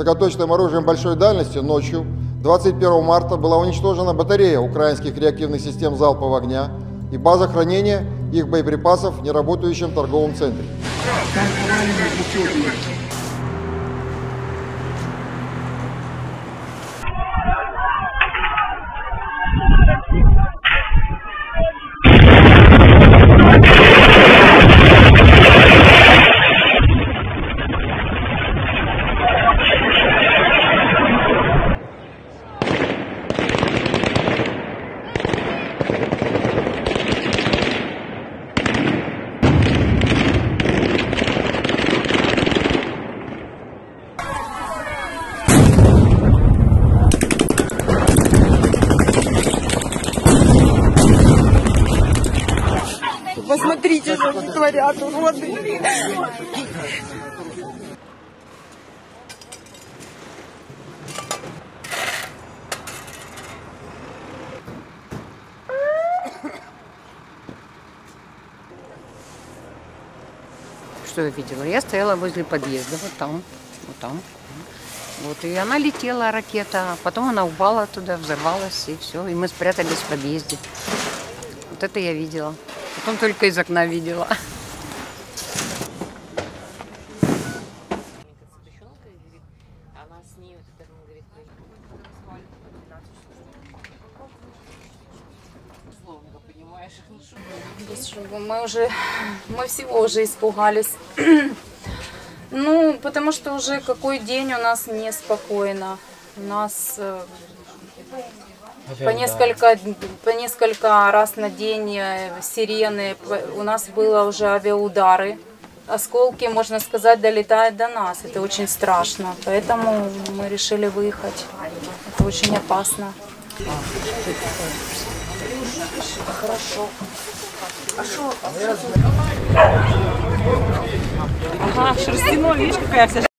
высокоточным оружием большой дальности ночью 21 марта была уничтожена батарея украинских реактивных систем залпового огня и база хранения их боеприпасов в неработающем торговом центре. Посмотрите, что творят, уроды. Что я видела? Я стояла возле подъезда, вот там. Вот, и она летела, ракета, потом она упала туда, взорвалась, и все. И мы спрятались в подъезде. Вот это я видела. Потом только из окна видела. Мы всего уже испугались. Ну, потому что уже какой день у нас неспокойно. У нас... По несколько раз на день сирены, у нас было уже авиаудары, осколки, можно сказать, долетают до нас, это очень страшно, поэтому мы решили выехать, это очень опасно. Ага, шерстяной, видишь, какая вся